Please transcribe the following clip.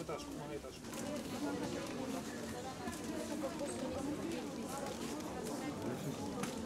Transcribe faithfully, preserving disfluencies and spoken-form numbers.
Этажку, на этажку.